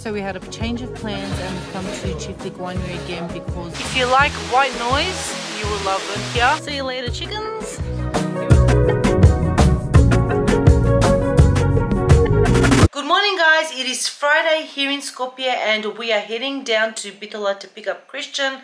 So we had a change of plans and we've come to Chiflik Winery again because if you like white noise, you will love it here. See you later, chickens. Good morning, guys. It is Friday here in Skopje and we are heading down to Bitola to pick up Christian.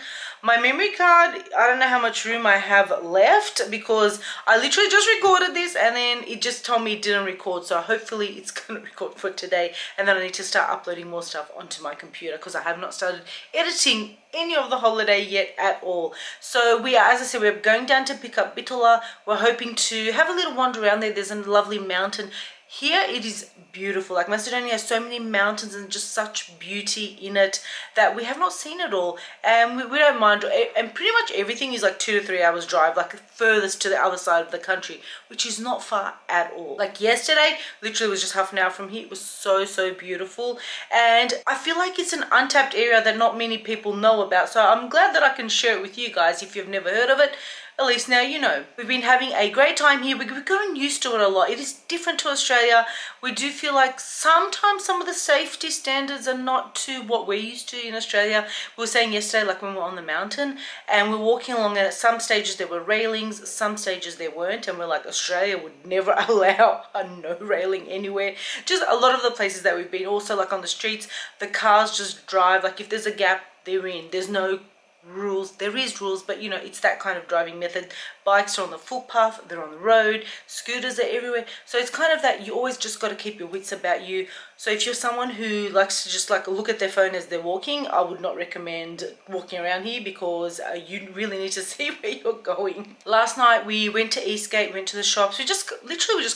My memory card, I don't know how much room I have left because I literally just recorded this and then it just told me it didn't record, so hopefully it's going to record for today and then I need to start uploading more stuff onto my computer because I have not started editing any of the holiday yet at all. So we are, as I said, we're going down to pick up Bitola. We're hoping to have a little wander around there. There's a lovely mountain. Here it is beautiful. Like, Macedonia has so many mountains and just such beauty in it that we have not seen it all, and we don't mind. And pretty much everything is like 2 to 3 hours drive, like furthest to the other side of the country, which is not far at all. Like yesterday literally was just half an hour from here. It was so beautiful, and I feel like it's an untapped area that not many people know about, so I'm glad that I can share it with you guys. If you've never heard of it, at least now you know. We've been having a great time here. We're getting used to it a lot. It is different to Australia. We do feel like sometimes some of the safety standards are not to what we're used to in Australia. We were saying yesterday, like when we were on the mountain and we're walking along, and at some stages there were railings, some stages there weren't, and we're like, Australia would never allow a no railing anywhere. Just a lot of the places that we've been, also like on the streets, the cars just drive. Like if there's a gap, they're in. There's no rules. There is rules, but you know, it's that kind of driving method. Bikes are on the footpath, they're on the road, scooters are everywhere. So it's kind of that you always just got to keep your wits about you. So if you're someone who likes to just like look at their phone as they're walking, I would not recommend walking around here because you really need to see where you're going. Last night we went to Eastgate, went to the shops. We just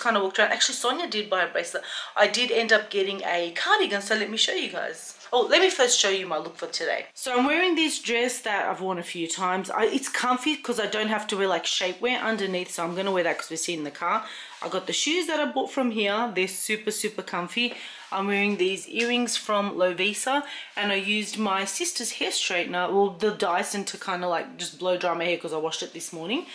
kind of walked around. Actually, Sonia did buy a bracelet. I did end up getting a cardigan, so let me show you guys. Oh, let me first show you my look for today. So I'm wearing this dress that I've worn a few times. It's comfy because I don't have to wear like shapewear underneath, so I'm going to wear that because we're sitting in the car. I got the shoes that I bought from here. They're super comfy. I'm wearing these earrings from Lovisa, and I used my sister's hair straightener, well, the Dyson, to kind of like just blow dry my hair because I washed it this morning.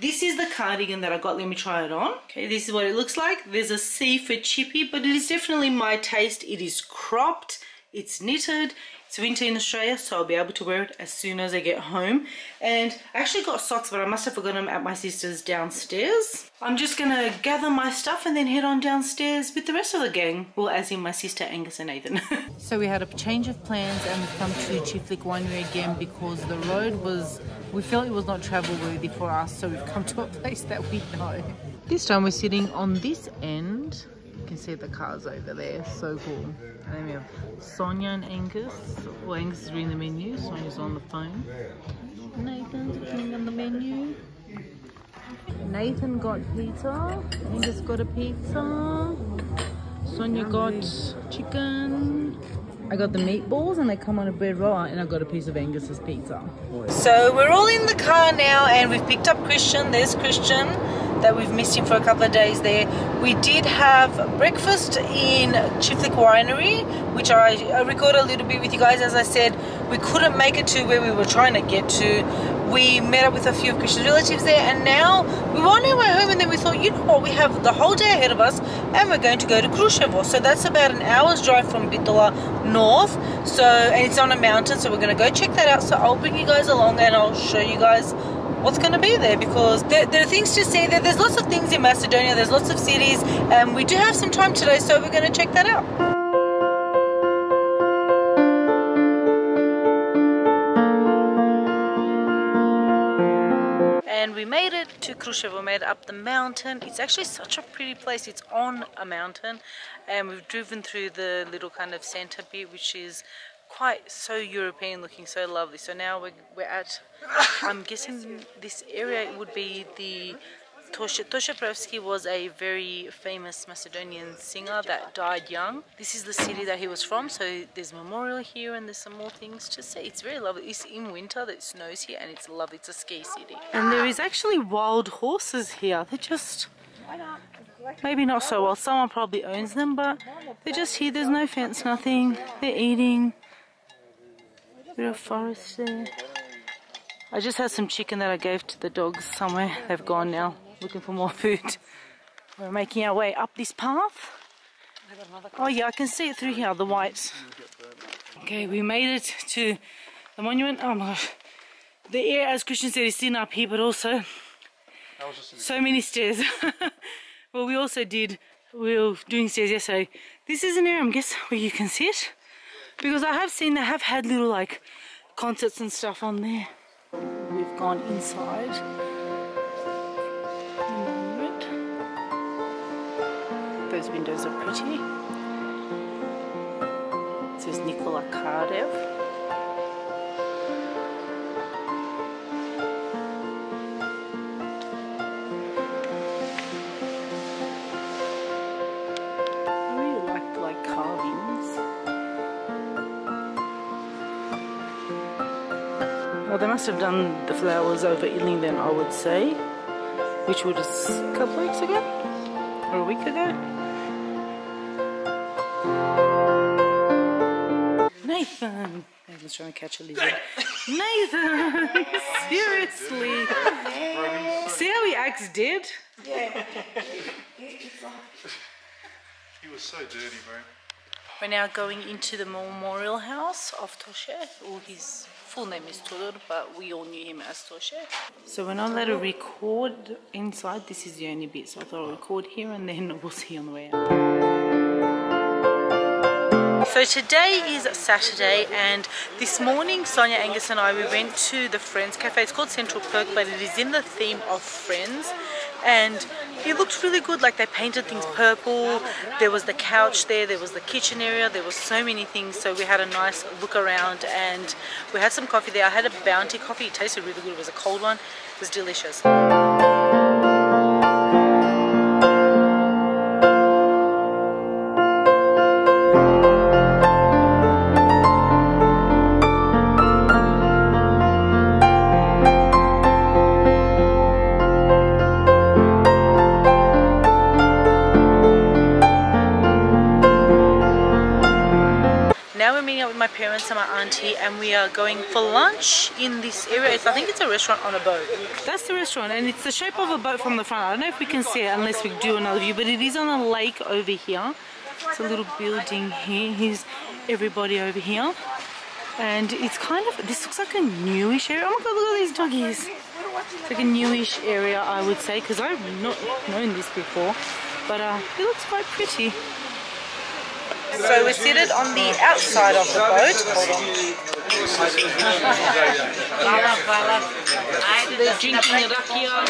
This is the cardigan that I got. Let me try it on. Okay, this is what it looks like. There's a C for Chippy, but it is definitely my taste. It is cropped. It's knitted. It's winter in Australia, so I'll be able to wear it as soon as I get home. And I actually got socks, but I must have forgotten them at my sister's downstairs. I'm just gonna gather my stuff and then head on downstairs with the rest of the gang. Well, as in my sister, Angus and Nathan. So we had a change of plans and we've come to Chiflik Winery again because the road was, we felt it was not travel worthy for us, so we've come to a place that we know. This time we're sitting on this end. You can see the cars over there, so cool. And then we have Sonia and Angus. Well, Angus is reading the menu, Sonia's on the phone. Nathan's looking on the menu. Nathan got pizza, Angus got a pizza, Sonia got chicken. I got the meatballs and they come on a bread roll, and I got a piece of Angus's pizza. So we're all in the car now and we've picked up Christian. There's Christian. That we've missed him for a couple of days there. We did have breakfast in Chiflik Winery, which I recorded a little bit with you guys. As I said, we couldn't make it to where we were trying to get to. We met up with a few of Christian's relatives there, and now we were on our way home, and then we thought, you know what, we have the whole day ahead of us and we're going to go to Krushevo. So that's about an hour's drive from Bitola north, so, and it's on a mountain, so we're going to go check that out. So I'll bring you guys along and I'll show you guys what's going to be there, because there are things to see there. There's lots of things in Macedonia, there's lots of cities, and we do have some time today, so we're going to check that out. And we made it to Krushevo. We made up the mountain. It's actually such a pretty place. It's on a mountain, and we've driven through the little kind of center bit, which is quite so European looking, so lovely. So now we're at, I'm guessing this area would be the Toshe Proeski was a very famous Macedonian singer that died young. This is the city that he was from, so there's a memorial here and there's some more things to see. It's very lovely. It's in winter, it snows here, and it's lovely. It's a ski city. And there is actually wild horses here. They're just, maybe not so well. Someone probably owns them, but they're just here. There's no fence, nothing. They're eating. Bit of forest there. I just had some chicken that I gave to the dogs somewhere. They've gone now, looking for more food. We're making our way up this path. Oh yeah, I can see it through here, the white Okay, we made it to the monument. Oh my gosh. The air, as Christian said, is thin up here, but also so many stairs. Well, we also did, we were doing stairs yesterday. This is an area, I'm guessing, where you can sit. Because I have seen, they have had little like concerts and stuff on there. We've gone inside. Those windows are pretty. It says Nikola Kardev. Well, they must have done the flowers over Ealing then, I would say, which was a couple of weeks ago, or a week ago. Nathan! Nathan's trying to catch a lizard. Nathan! Seriously! See how he acts dead? Yeah. He was so dirty, bro. We're now going into the memorial house of Toshe, or his full name is Tudor, but we all knew him as Toshe. So we're not allowed to record inside, this is the only bit, so I thought I'll record here and then we'll see on the way out. So today is Saturday, and this morning Sonia, Angus and I, we went to the Friends Cafe. It's called Central Perk, but it is in the theme of Friends. And it looked really good, like they painted things purple. There was the couch there, there was the kitchen area, there was so many things. So we had a nice look around and we had some coffee there. I had a bounty coffee, it tasted really good, it was a cold one, it was delicious. Parents and my auntie, and we are going for lunch in this area. I think it's a restaurant on a boat. That's the restaurant, and it's the shape of a boat from the front. I don't know if we can see it unless we do another view, but it is on a lake over here. It's a little building here. Here's everybody over here, and it's kind of, this looks like a newish area. Oh my god, look at all these doggies. It's like a newish area, I would say, because I've not known this before, but it looks quite pretty. So we're seated on the outside of the boat. They're drinking rakia.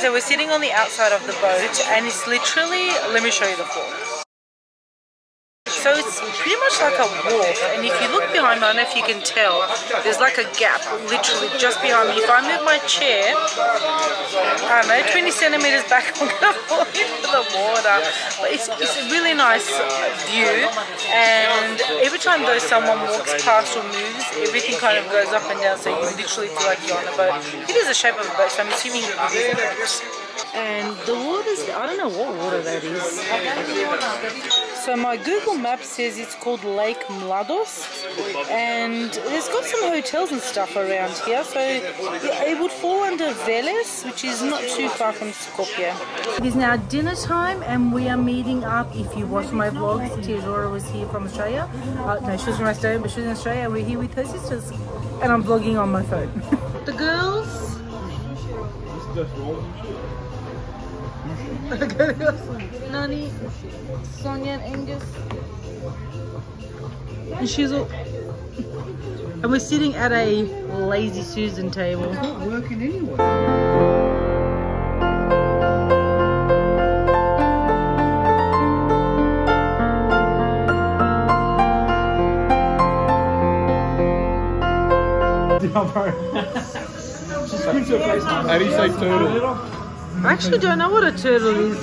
So we're sitting on the outside of the boat, and it's literally, let me show you the floor. So it's pretty much like a wharf, and if you look behind me, I don't know if you can tell, there's like a gap literally just behind me. If I move my chair, I don't know, 20 centimetres back, I'm going to fall into the water. But it's a really nice view, and every time though someone walks past or moves, everything kind of goes up and down, so you literally feel like you're on a boat. It is the shape of a boat, so I'm assuming you're using it. And the water's, I don't know what water that is. So my Google map says it's called Lake Mlados, and it's got some hotels and stuff around here, so it would fall under Veles, which is not too far from Skopje. It is now dinner time and we are meeting up. If you watch my vlogs, Tia was here from Australia. No, she was from Australia, but she was in Australia, and we're here with her sisters. And I'm vlogging on my phone. The girls. Nani, Sonia and Angus, and she's all, and we're sitting at a Lazy Susan table. It's not working anyway. How do you say turtle? I actually don't know what a turtle is.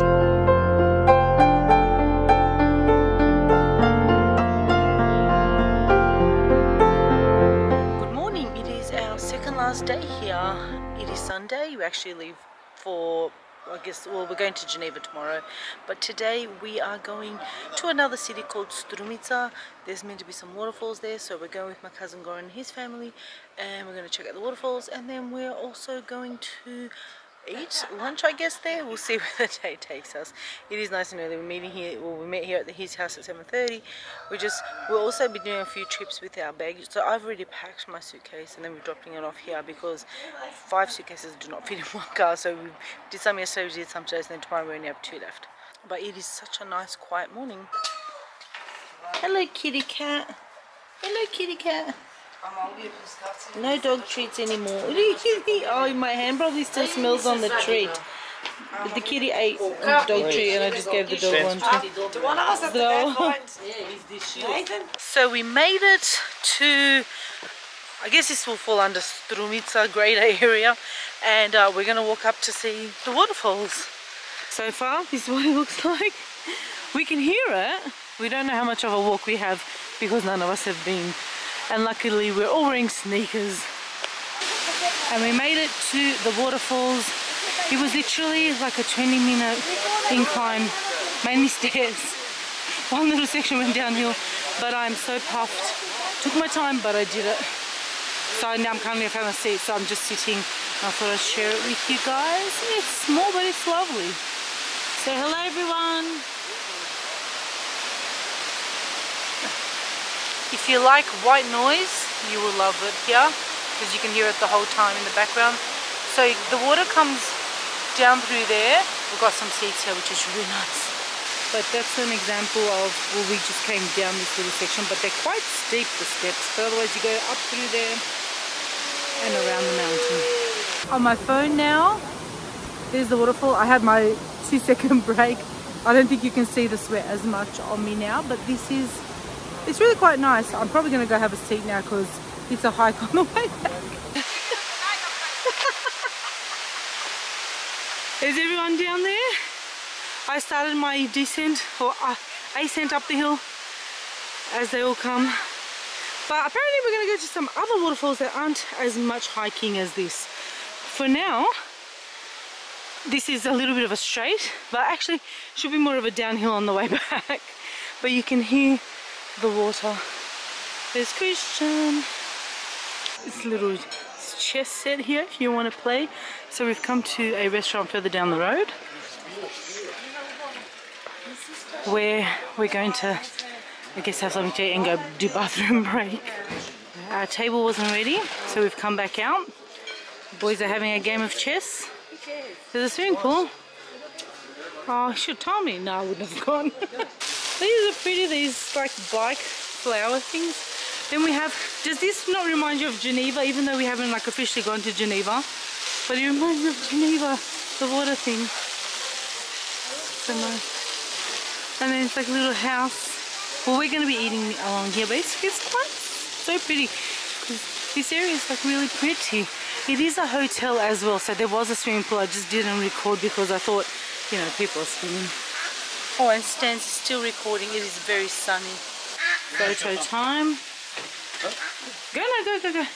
Good morning, it is our second last day here. It is Sunday, we actually leave for I guess, well, we're going to Geneva tomorrow, but today we are going to another city called Strumica. There's meant to be some waterfalls there, so we're going with my cousin Goran and his family, and we're going to check out the waterfalls, and then we're also going to eat lunch, I guess, there. We'll see where the day takes us. It is nice and early. We're meeting here, well, we met here at his house at 7:30. We'll also be doing a few trips with our baggage. So I've already packed my suitcase and then we're dropping it off here because 5 suitcases do not fit in one car. So we did some yesterday, we did some today, and then tomorrow we only have 2 left. But it is such a nice, quiet morning. Hello, kitty cat. Hello, kitty cat. No dog treats anymore. Oh, my hand probably still smells on the treat. But the kitty ate the dog treat and I just gave the dog one too. So we made it to, I guess this will fall under Strumica greater area, and we're going to walk up to see the waterfalls. So far this is what it looks like. We can hear it. We don't know how much of a walk we have because none of us have been. And luckily we're all wearing sneakers. And we made it to the waterfalls. It was literally like a 20-minute incline, mainly stairs. One little section went downhill, but I'm so puffed. Took my time, but I did it. So now I'm currently, I found a seat, so I'm just sitting. I thought I'd share it with you guys. It's small, but it's lovely. So hello everyone. If you like white noise, you will love it here because you can hear it the whole time in the background. So the water comes down through there. We've got some seats here, which is really nice. But that's an example of, well, we just came down this little section, but they're quite steep, the steps. But otherwise you go up through there and around the mountain. On my phone now, there's the waterfall. I had my 2-second break. I don't think you can see the sweat as much on me now, but this is, it's really quite nice. I'm probably going to go have a seat now because it's a hike on the way back. Is everyone down there? I started my descent or ascent up the hill as they all come. But apparently we're going to go to some other waterfalls that aren't as much hiking as this. For now, this is a little bit of a straight, but actually should be more of a downhill on the way back. But you can hear the water. There's Christian. It's a little chess set here if you want to play. So we've come to a restaurant further down the road where we're going to, I guess, have something to eat and go do bathroom break. Our table wasn't ready, so we've come back out. The boys are having a game of chess. There's a swimming pool. Oh, you should have told me. No, I wouldn't have gone. These are pretty, these like bike flower things. Then we have, does this not remind you of Geneva, even though we haven't like officially gone to Geneva? But it reminds me of Geneva, the water thing. So nice. And then it's like a little house. Well, we're going to be eating along here, but it's quite so pretty. This area is like really pretty. It is a hotel as well, so there was a swimming pool. I just didn't record because I thought, you know, people are swimming. Oh, and Stan's still recording. It is very sunny. Photo time. Go, no, go, go, go.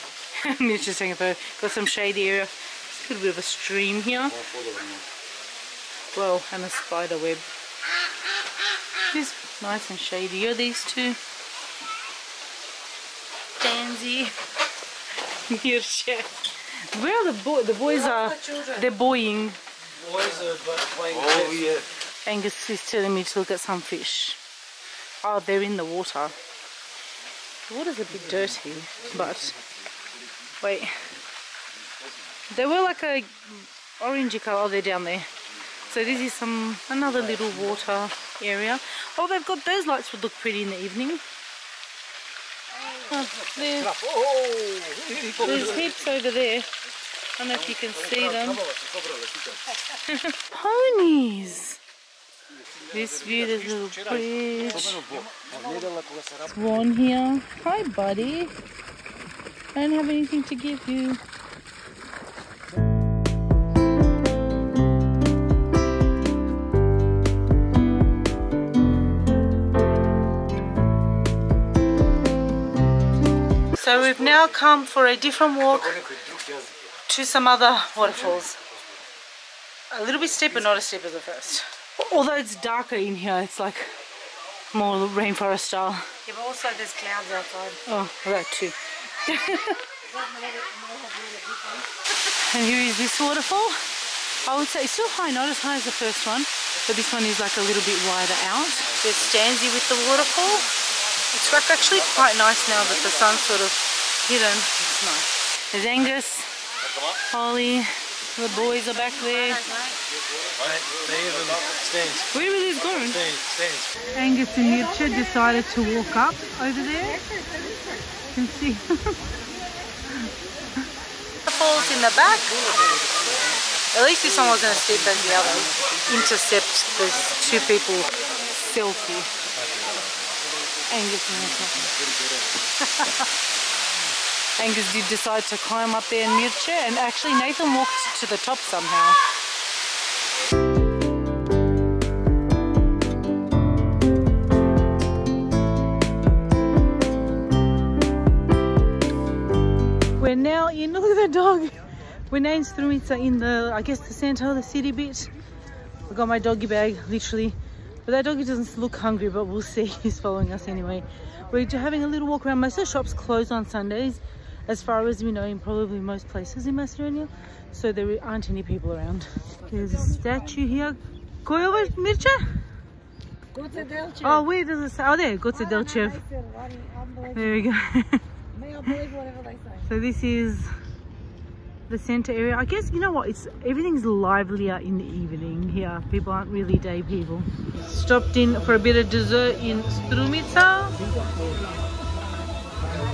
I'm just taking a photo. Got some shady area. It's a little bit of a stream here. Well, and a spider web. This nice and shady. Are these two? Danzy. Your chef. Where are the boys? The boys are. They're boying. Boys are playing. Oh yeah. Angus is telling me to look at some fish. Oh, they're in the water. The water's a bit dirty, but wait. They were like a orangey colour. Oh, they're down there. So this is some another little water area. Oh, they've got those lights would look pretty in the evening. Oh, there's heaps over there. I don't know if you can see them. Ponies! This view, there's a little bridge. Swan here. Hi, buddy. I don't have anything to give you. So we've now come for a different walk to some other waterfalls. A little bit steep, but not as steep as the first. Although it's darker in here, it's like more rainforest style. Yeah, but also there's clouds outside. Oh, that too. And here is this waterfall. I would say it's still high, not as high as the first one, but this one is like a little bit wider out. There's Stanzi with the waterfall. It's like actually quite nice now that the sun's sort of hidden. It's nice. There's Angus, Holly. The boys are back there. Where were these going? Angus and Mircha decided to walk up over there. You can see. The falls in the back. At least this one wasn't as steep as the other. Intercept those two people selfie. Angus and Mircha. Angus did decide to climb up there in Mirce, and actually Nathan walked to the top somehow. We're now in, look at the dog. We're now in Strumica, in the, I guess, the center, the city bit. I got my doggy bag, literally. But that doggy doesn't look hungry, but we'll see. He's following us anyway. We're having a little walk around. Most of the shops close on Sundays, as far as we know, in probably most places in Macedonia, so there aren't any people around. There's a statue here. Koyova Mircha? Gotse Delchev. Oh, where does it say? Oh, there, Gotse Delchev. There we go. So this is the center area. I guess, you know what, it's everything's livelier in the evening here. People aren't really day people. Stopped in for a bit of dessert in Strumica.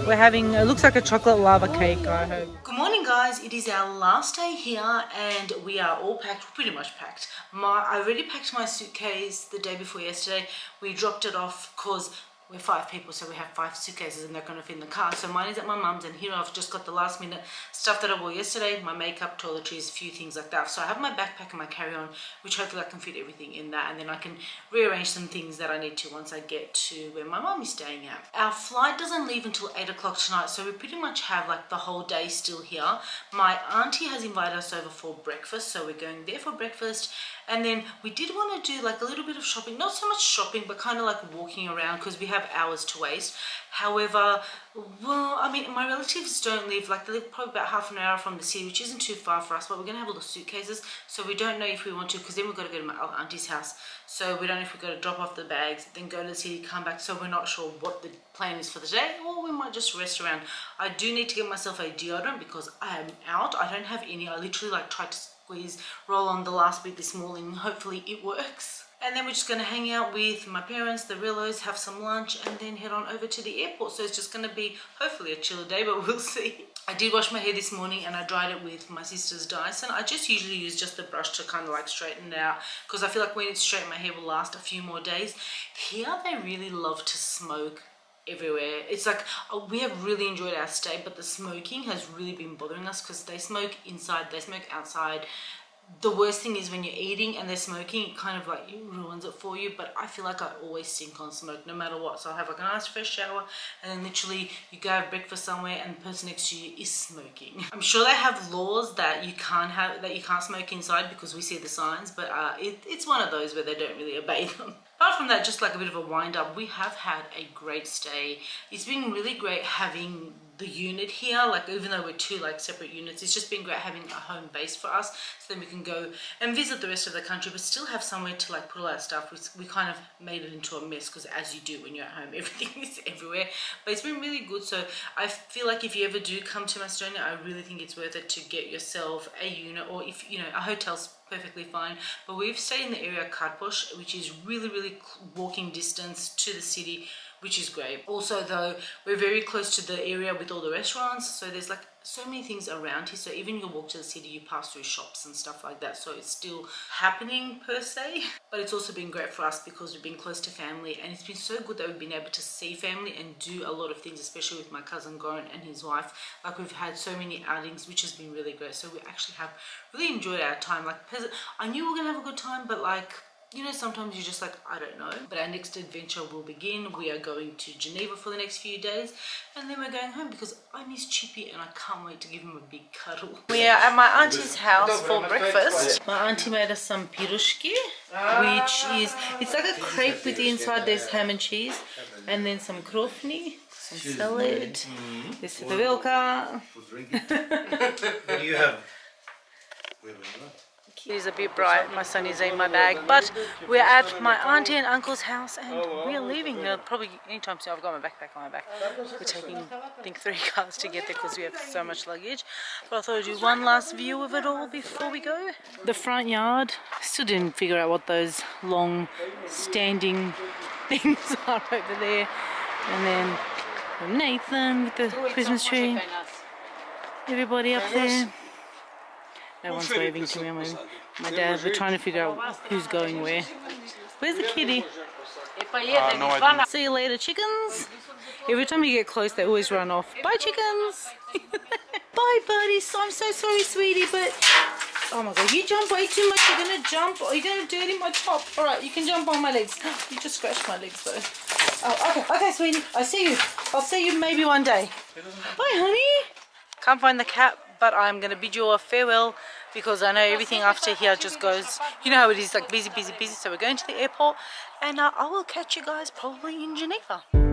We're having, it looks like a chocolate lava cake, I hope. Good morning, guys. It is our last day here and we are all packed, pretty much packed. I already packed my suitcase the day before yesterday. We dropped it off because we're five people, so we have five suitcases and they're going to fit in the car. So mine is at my mum's, and here I've just got the last minute stuff that I wore yesterday, my makeup, toiletries, a few things like that. So I have my backpack and my carry-on, which hopefully I can fit everything in that, and then I can rearrange some things that I need to once I get to where my mum is staying at. Our flight doesn't leave until 8 o'clock tonight, so we pretty much have like the whole day still here. My auntie has invited us over for breakfast, so we're going there for breakfast. And then we did want to do like a little bit of shopping, not so much shopping, but kind of like walking around because we have hours to waste. However, well, I mean, my relatives don't live, like they live probably about half an hour from the city, which isn't too far for us, but we're going to have all the suitcases. So we don't know if we want to, because then we've got to go to my old auntie's house. So we don't know if we've got to drop off the bags, then go to the city, come back. So we're not sure what the plan is for the day, or we might just rest around. I do need to get myself a deodorant because I am out. I don't have any. I literally like tried to squeeze, roll on the last bit this morning. Hopefully it works. And then we're just going to hang out with my parents, the Rillos, have some lunch, and then head on over to the airport. So it's just going to be hopefully a chiller day, but we'll see. I did wash my hair this morning and I dried it with my sister's Dyson. I just usually use just the brush to kind of like straighten it out because I feel like when it's straight, my hair will last a few more days. Here they really love to smoke everywhere. It's like, we have really enjoyed our stay, but the smoking has really been bothering us because they smoke inside, they smoke outside. The worst thing is when you're eating and they're smoking, it kind of like ruins it for you. But I feel like I always stink on smoke no matter what. So I'll have like a nice fresh shower and then literally you go have breakfast somewhere and the person next to you is smoking. I'm sure they have laws that you can't have, that you can't smoke inside because we see the signs, but it's one of those where they don't really obey them. Apart from that, just like a bit of a wind up, we have had a great stay. It's been really great having the unit here, like even though we're two like separate units, it's just been great having a home base for us, so then we can go and visit the rest of the country but still have somewhere to like put all our stuff. We kind of made it into a mess because, as you do when you're at home, everything is everywhere, but it's been really good. So I feel like if you ever do come to Macedonia, I really think it's worth it to get yourself a unit, or if you know, a hotel's perfectly fine, but we've stayed in the area Karpoš, which is really walking distance to the city, which is great. Also though, we're very close to the area with all the restaurants, so there's like so many things around here, so even you walk to the city, you pass through shops and stuff like that, so it's still happening per se. But it's also been great for us because we've been close to family, and it's been so good that we've been able to see family and do a lot of things, especially with my cousin Goran and his wife. Like, we've had so many outings, which has been really great, so we actually have really enjoyed our time. Like, I knew we were gonna have a good time, but like, You know, sometimes you're just like, I don't know. But our next adventure will begin. We are going to Geneva for the next few days, and then we're going home because I miss Chippy and I can't wait to give him a big cuddle. We are at my auntie's house for breakfast. My auntie made us some piroshki, which is, it's like a crepe with the inside there's ham and cheese, and then some krofni, some salad, this is the vilka. What do you have? It is a bit bright, my son is in my bag, but we're at my auntie and uncle's house and we're leaving probably anytime soon. I've got my backpack on my back. We're taking, I think, 3 cars to get there because we have so much luggage. But I thought I'd do one last view of it all before we go. The front yard, still didn't figure out what those long standing things are over there. And then Nathan with the Christmas tree, everybody up there. No one's waving to me. My dad, we're trying to figure out who's going where. Where's the kitty? No, see you later, chickens. Every time you get close, they always run off. Bye, chickens. Bye, buddies. So, I'm so sorry, sweetie, but... Oh my God, you jump way too much. You're going to jump. Or you're going to dirty my top. All right, you can jump on my legs. You just scratched my legs, though. Oh, okay, okay, sweetie. I see you. I'll see you maybe one day. Bye, honey. Can't find the cat. But I'm going to bid you a farewell because I know everything after here just goes, you know how it is, like busy, busy, busy. So we're going to the airport and I will catch you guys probably in Geneva.